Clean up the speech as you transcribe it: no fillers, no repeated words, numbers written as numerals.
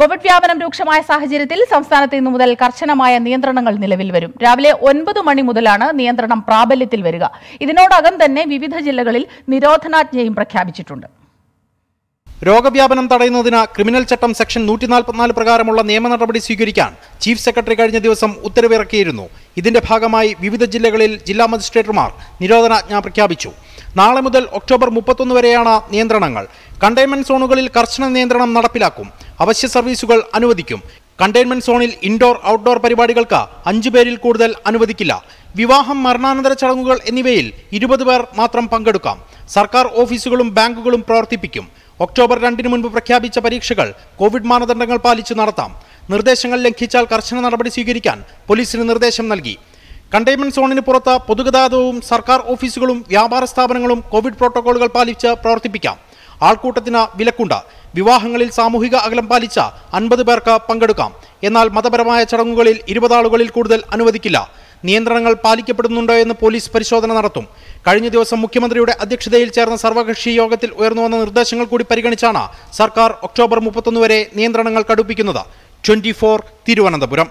Covid വ്യാപനം രൂക്ഷമായ സാഹചര്യത്തിൽ സംസ്ഥാനത്ത് ഇന്നു മുതൽ കർശനമായ നിയന്ത്രണങ്ങൾ നിലവിൽ വരും. രാവിലെ 9 മണി മുതലാണ് നിയന്ത്രണം പ്രാബല്യത്തിൽ വരിക. ഇതിനോടകം തന്നെ വിവിധ ജില്ലകളിൽ നിരോധനാജ്ഞയും പ്രഖ്യാപിച്ചിട്ടുണ്ട്. രോഗവ്യാപനം തടയുന്നതിന് ക്രിമിനൽ ചട്ടം സെക്ഷൻ 144 പ്രകാരമുള്ള നിയമ നടപടി സ്വീകരിക്കാൻ ചീഫ് സെക്രട്ടറി കഴിഞ്ഞ ദിവസം ഉത്തരവിറക്കിയിരുന്നു. ഇതിന്റെ ഭാഗമായി വിവിധ ജില്ലകളിൽ ജില്ലാ മജിസ്ട്രേറ്റുമാർ നിരോധനാജ്ഞ പ്രഖ്യാപിച്ചു. നാളെ മുതൽ ഒക്ടോബർ 31 വരെയാണ് നിയന്ത്രണങ്ങൾ. കണ്ടെയ്ൻമെന്റ് സോണുകളിൽ കർശന നിയന്ത്രണം നടപ്പിലാക്കും. അവശ്യ സർവീസുകൾ അനുവദിക്കും. കണ്ടെയ്ൻമെന്റ് സോണിൽ ഇൻഡോർ ഔട്ട്ഡോർ പരിപാടികൾക്ക് 5 പേരിൽ കൂടുതൽ അനുവദിക്കില്ല. വിവാഹം, മരണാനന്തര ചടങ്ങുകൾ എന്നിവയിൽ 20 പേർ മാത്രം പങ്കെടുക്കാം. സർക്കാർ ഓഫീസുകളും ബാങ്കുകളും പ്രവർത്തിപ്പിക്കും. ഒക്ടോബർ 2-ന് മുൻപ് പ്രഖ്യാപിച്ച പരീക്ഷകൾ കോവിഡ് മാനദണ്ഡങ്ങൾ പാലിച്ച് നടത്താം. നിർദ്ദേശങ്ങൾ ലംഘിച്ചാൽ കർശന നടപടി സ്വീകരിക്കാൻ പോലീസിന് നിർദ്ദേശം നൽകി. കണ്ടെയ്ൻമെന്റ് സോണിന് പുറത്ത് പൊതുഗതാഗതവും സർക്കാർ ഓഫീസുകളും വ്യാപാര സ്ഥാപനങ്ങളും കോവിഡ് പ്രോട്ടോകോളുകൾ പാലിച്ച് പ്രവർത്തിപ്പിക്കാം. ആൾക്കൂട്ടത്തിന് വിലക്കുണ്ട്. വിവാഹങ്ങളിൽ സാമൂഹിക അകലം പാലിച്ച 50 പേർക്ക് പങ്കെടുക്കാം. എന്നാൽ മതപരമായ ചടങ്ങുകളിൽ 20 ആളുകളിൽ കൂടുതൽ അനുവദിക്കില്ല. നിയന്ത്രണങ്ങൾ പാലിക്കപ്പെടുന്നുണ്ടോ എന്ന് പോലീസ് പരിശോധന നടത്തും. കഴിഞ്ഞ ദിവസം മുഖ്യമന്ത്രിയുടെ അധ്യക്ഷതയിൽ ചേർന്ന സർവകക്ഷി യോഗത്തിൽ ഉയർന്നുവന്ന നിർദ്ദേശങ്ങൾ കൂടി പരിഗണിച്ചാണ് സർക്കാർ ഒക്ടോബർ 31 വരെ നിയന്ത്രണങ്ങൾ കടുപ്പിക്കുന്നത്. 24 തിരുവനന്തപുരം.